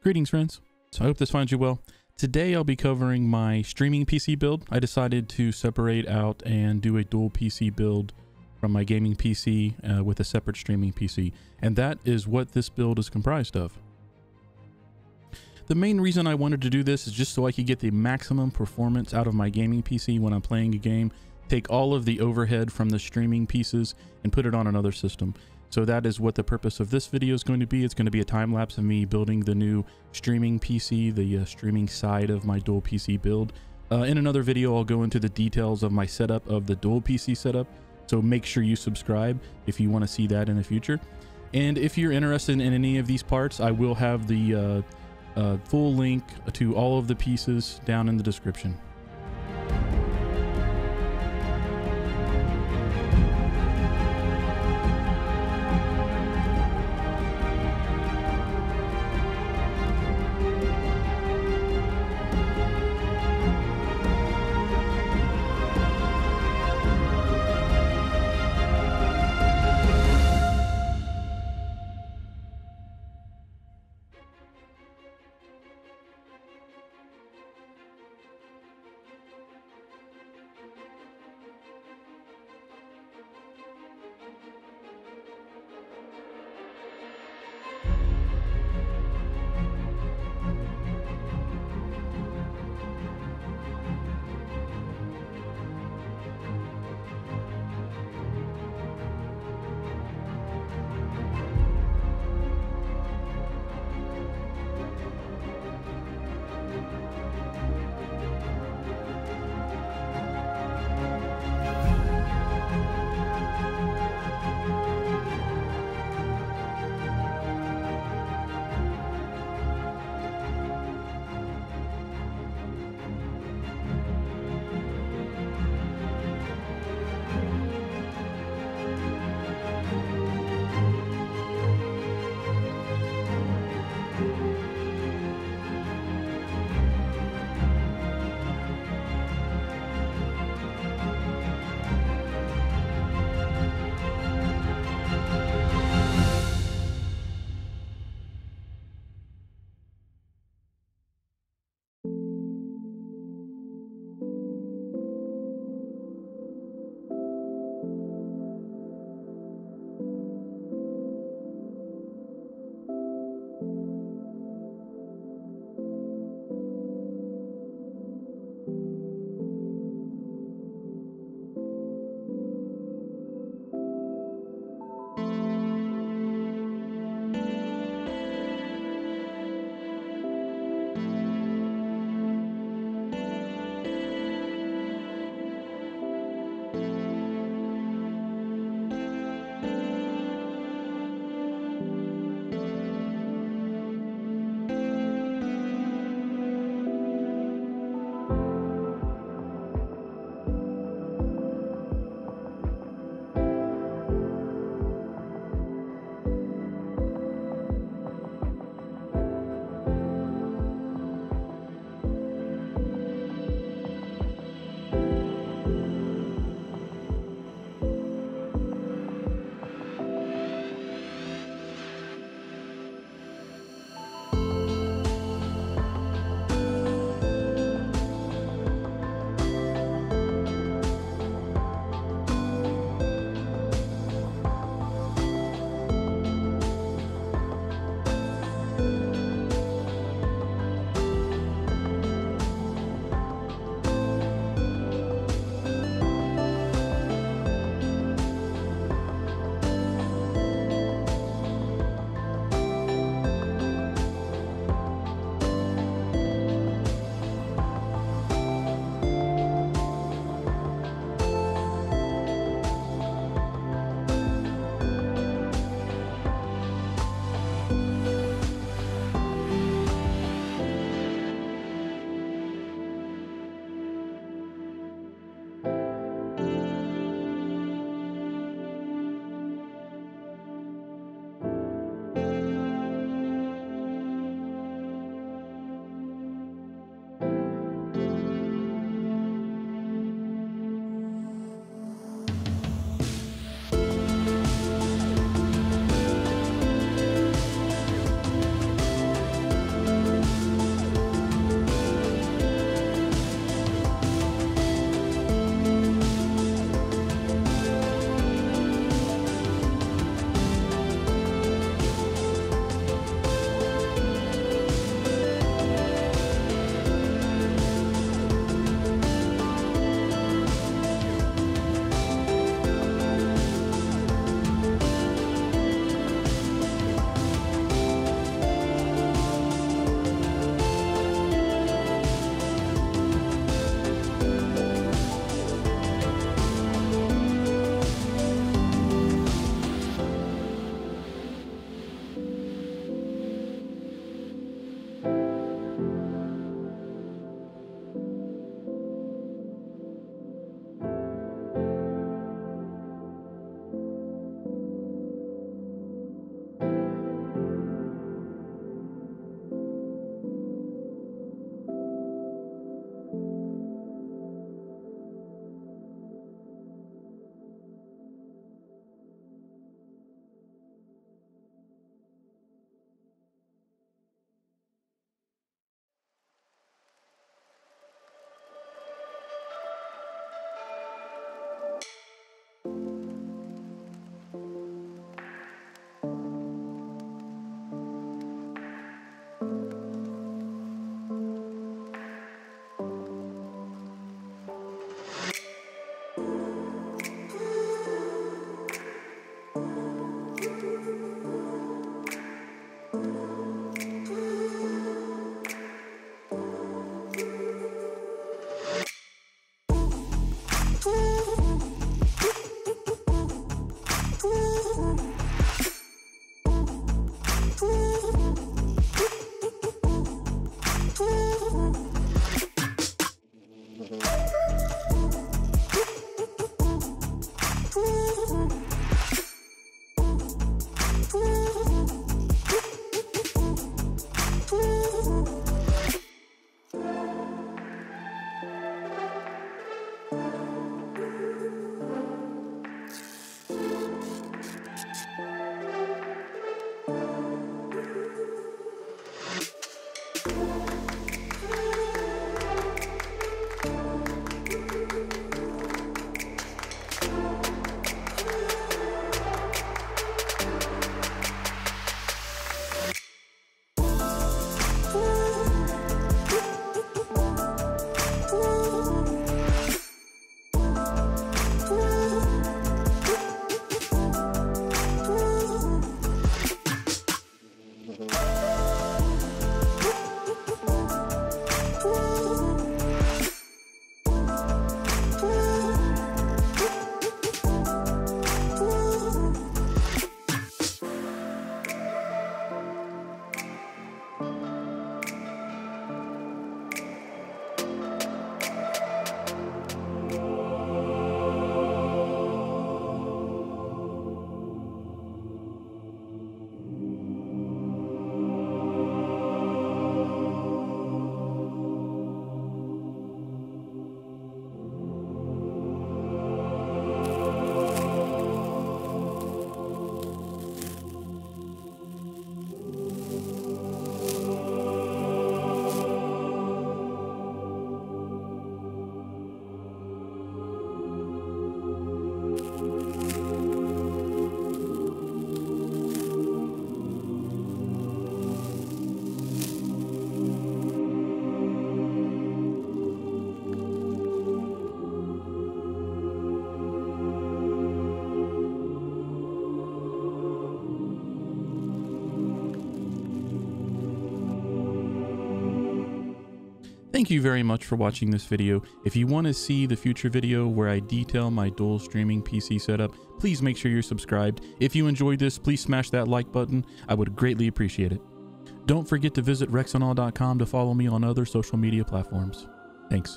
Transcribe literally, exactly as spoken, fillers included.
Greetings, friends. So I hope this finds you well. Today I'll be covering my streaming P C build. I decided to separate out and do a dual P C build from my gaming P C uh, with a separate streaming P C, and that is what this build is comprised of. The main reason I wanted to do this is just so I could get the maximum performance out of my gaming P C when I'm playing a game, take all of the overhead from the streaming pieces and put it on another system. So that is what the purpose of this video is going to be. It's going to be a time lapse of me building the new streaming P C, the uh, streaming side of my dual P C build. Uh, in another video, I'll go into the details of my setup of the dual P C setup. So make sure you subscribe if you want to see that in the future. And if you're interested in any of these parts, I will have the uh, uh, full link to all of the pieces down in the description. Thank you very much for watching this video. If you want to see the future video where I detail my dual streaming P C setup, please make sure you're subscribed. If you enjoyed this, please smash that like button. I would greatly appreciate it. Don't forget to visit rekcinol dot com to follow me on other social media platforms. Thanks.